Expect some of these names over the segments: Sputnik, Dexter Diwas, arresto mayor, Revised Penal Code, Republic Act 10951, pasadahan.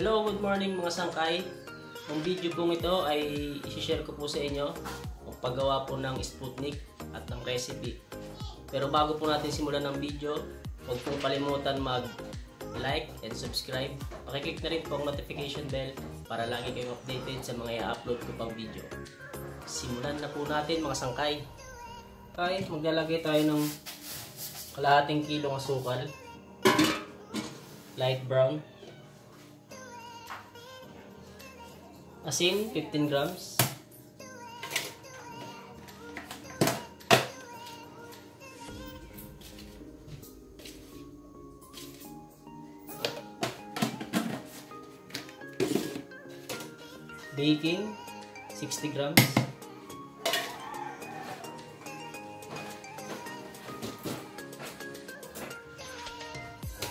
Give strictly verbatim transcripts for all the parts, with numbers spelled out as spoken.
Hello, good morning mga sangkay. Ang video kong ito ay isishare ko po sa inyo ang paggawa po ng Sputnik at ng recipe. Pero bago po natin simulan ng video, huwag pong kalimutan mag like and subscribe. Pakiclick na rin po ang notification bell para lagi kayong updated sa mga i-upload ko pang video. Simulan na po natin mga sangkay. Okay, maglalagay tayo ng kalahating kilong asukal, light brown, asin fifteen grams, baking sixty grams,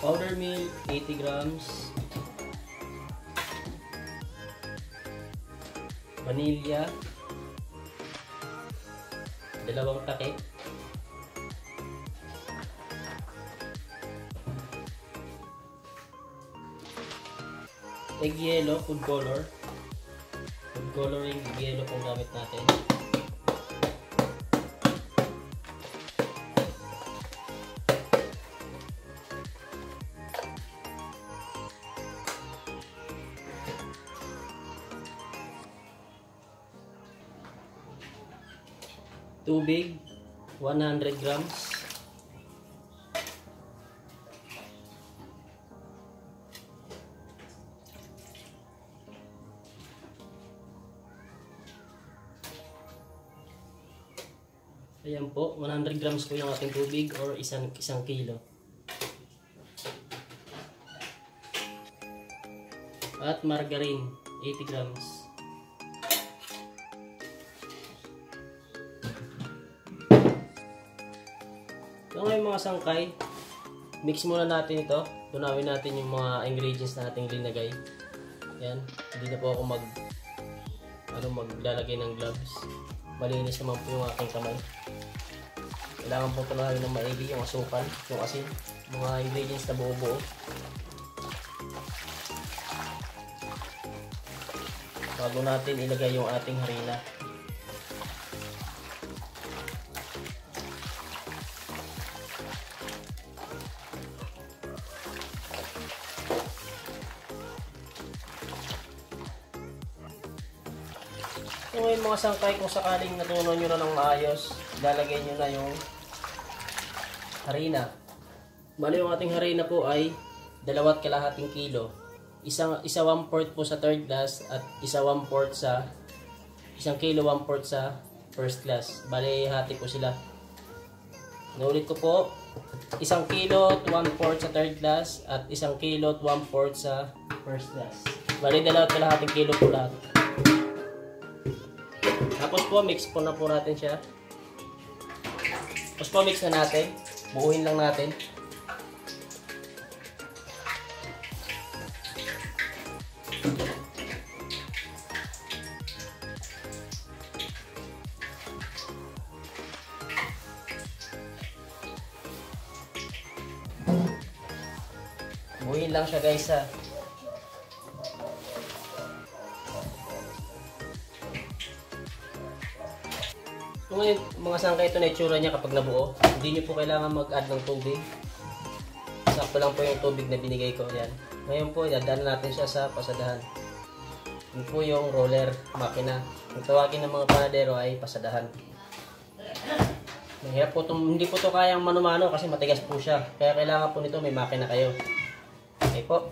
powder milk eighty grams, vanilla dalawang takip, egg yellow food color, food coloring egg yellow kung gamit natin, tubig one hundred grams, ayan po, one hundred grams po yung ating tubig or isang, isang kilo, at margarine eighty grams. So ngayon mga sangkay, mix muna natin ito. Dunawin natin yung mga ingredients na ating linagay. Ayan, hindi na po ako mag ano, maglalagay ng gloves. Malinis naman po yung aking kamay. Kailangan po tunawin ng maigi yung asukal, yung asin, mga ingredients na buo-buo. Bago natin ilagay yung ating harina. So ngayon mga sangkay, kung sakaling natunaw nyo na ng maayos, lalagay nyo na yung harina. Bali yung ating harina po ay dalawat kalahating kilo. Isang, isa one-fourth po sa third class at isa one-fourth sa isang kilo one-fourth sa first class. Bali hati po sila. Naulit ko po, isang kilo one-fourth sa third class at isang kilo one-fourth sa first class. Bali dalawat kalahating kilo po lahat. Tapos po, mix po na po natin siya. Tapos po, mix na natin. Buuhin lang natin. Buuhin lang siya guys ha. So ngayon, mga sangkay, ito na itsura niya kapag nabuo. Hindi nyo po kailangan mag-add ng tubig. Sakto lang po yung tubig na binigay ko. Ayan. Ngayon po, dadaan natin siya sa pasadahan. Yun po yung roller makina. Ang tawagin ng mga panadero ay pasadahan. Mahirap po, hindi po ito kayang manumano kasi matigas po siya. Kaya kailangan po nito may makina kayo. Okay po.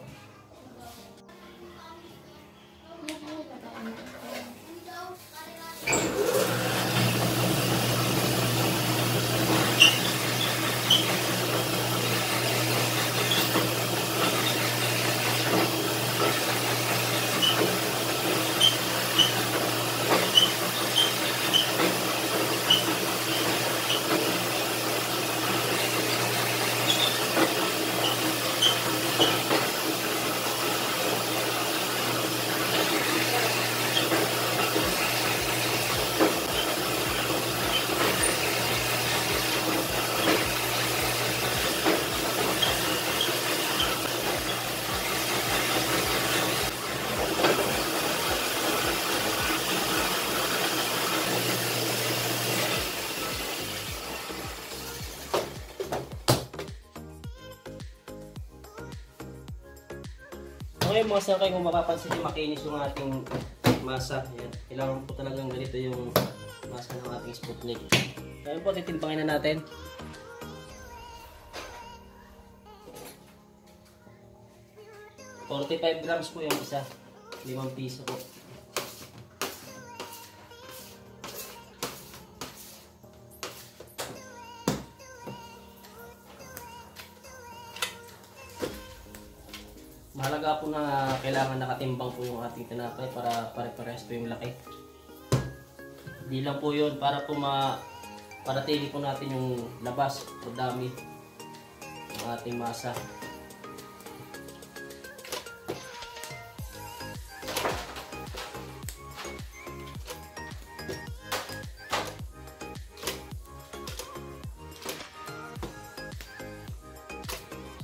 Ngayon mga sangkay, kung mapapansin nyo, makinis yung ating masa. Ayan. Kailangan po talagang ganito yung masa ng ating Sputnik. Ngayon po, titimpangin na natin. forty-five grams po yung isa. limang piso po. Mahalaga po na kailangan nakatimbang po yung ating tinapay para pare-parehas po yung laki. Hindi lang po yun para po ma para tili po natin yung labas o dami ng ating masa.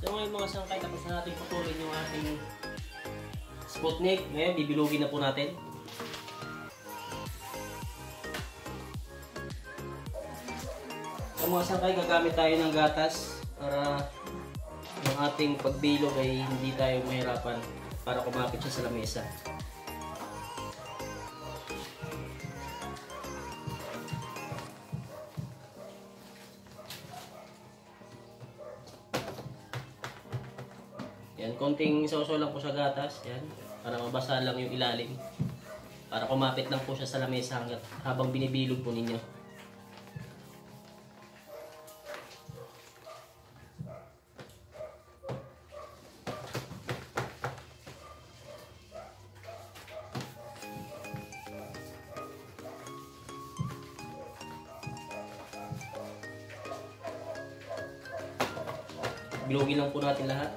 So ngayon mga sangkay, tapos na natin putulin yung ating Sputnik. Ngayon, bibilugin na po natin. So mga sangkay, gagamit tayo ng gatas para yung ating pagbilog ay hindi tayo mahirapan para kumapit siya sa lamesa. Yan, konting sausaw lang po sa gatas, yan, para mabasa lang yung ilalim. Para kumapit lang po siya sa lamesa hanggat habang binibilog po ninyo. Bilogin lang po natin lahat.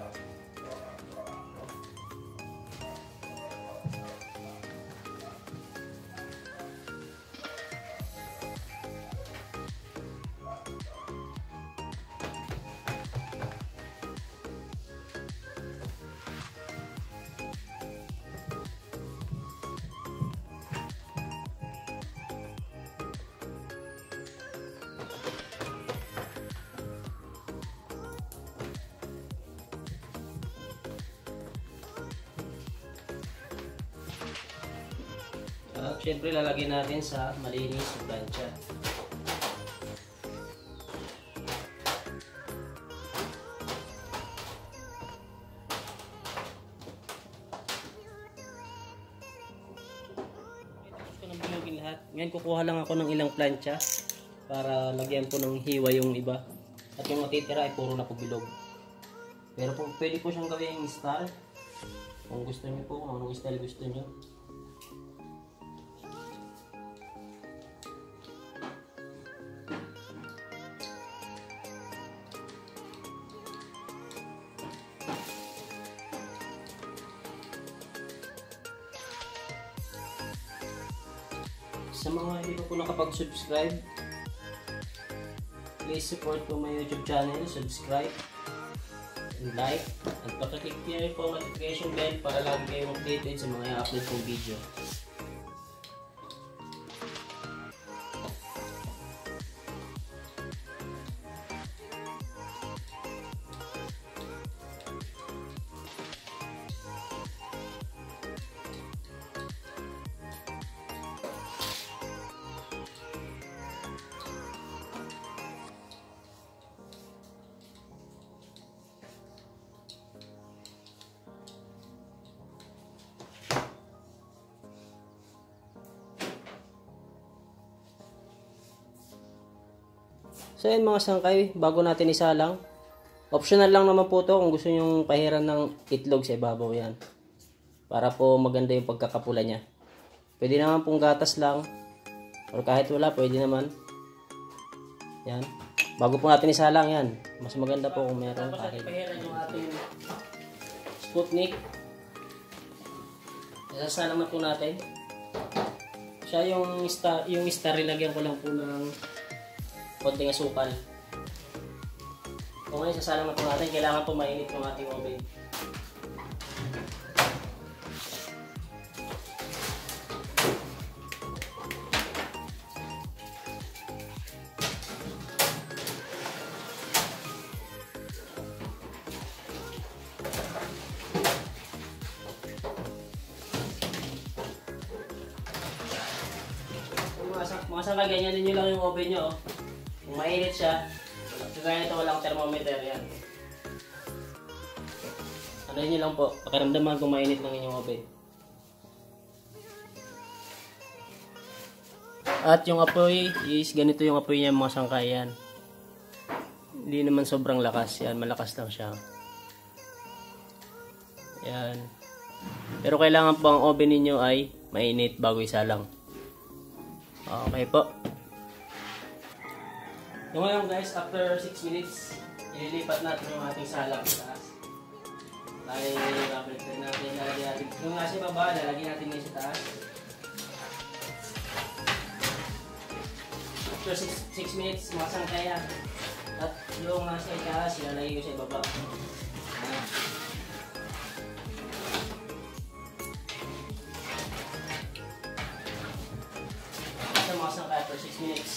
At syempre lalagyan natin sa malinis na plancha. Tapos ko nang bilogin lahat. Ngayon kukuha lang ako ng ilang plancha para lagyan po ng hiwa yung iba. At yung matitira ay puro na po bilog. Pero po, pwede po siyang gawin yung style. Kung gusto niyo po, kung anong style gusto niyo. Sa mga hindi po nakapag-subscribe, please support po my YouTube channel, subscribe, and like, at pakiclick niyo po ang notification bell para lagi kayong updated sa mga i-upload kong video. So yun mga sangkay, bago natin isalang, optional lang naman po ito kung gusto nyong pahiran ng itlog sa ibabaw yan. Para po maganda yung pagkakapula niya. Pwede naman pong gatas lang, or kahit wala pwede naman. Yan. Bago po natin isalang yan, mas maganda po kung meron. Tapos natin pahiran yung ating Sputnik. Isasalang na po natin. Siya yung star, yung star ilagyan ko lang po ng konting asukal. Kung ngayon, sasalang na po natin. Kailangan po mainit ng ating oven. saka ganyanin nyo lang yung oven nyo. Kung mainit siya, kagaya nito walang thermometer, yan. Ano nyo lang po, pakiramdaman kung mainit lang yung oven. At yung apoy is ganito yung apoy niya mga sangkay, yan. Hindi naman sobrang lakas, yan. Malakas lang siya. Yan. Pero kailangan po ang oven niyo ay mainit bago isalang. Okay po. So ngayon guys, after six minutes, ililipat natin yung ating salang sa taas. Dahil i-apply natin, lalagyan natin. Kung nasa baba, lalagyan natin ngayon sa taas. After six minutes, masang kaya. At yung nasa taas, ilalagay ko sa baba. Masang kaya for six minutes.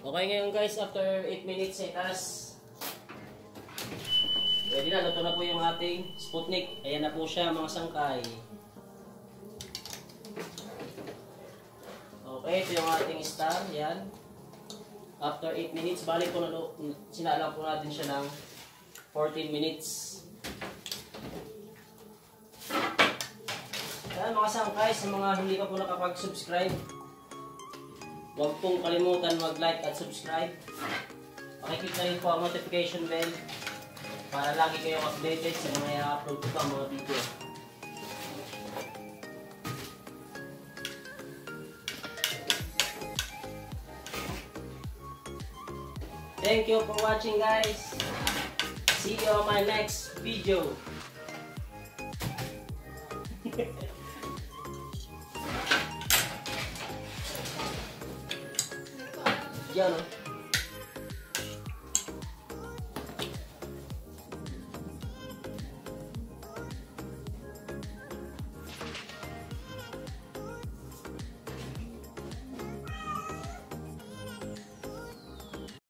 Okay, ngayon guys, after eight minutes ay taas. Pwede na, luto na po yung ating Sputnik. Ayan na po siya mga sangkay. Okay, ito yung ating star. Ayan. After eight minutes, balik po na sinalang po natin siya ng fourteen minutes. Ayan mga sangkay, sa mga hindi pa po nakapag-subscribe, huwag pong kalimutan mag-like at subscribe. Pakiclick na rin po ang notification bell para lagi kayong updated sa mga i-upload ko ang mga video. Thank you for watching guys. See you on my next video. Ya no.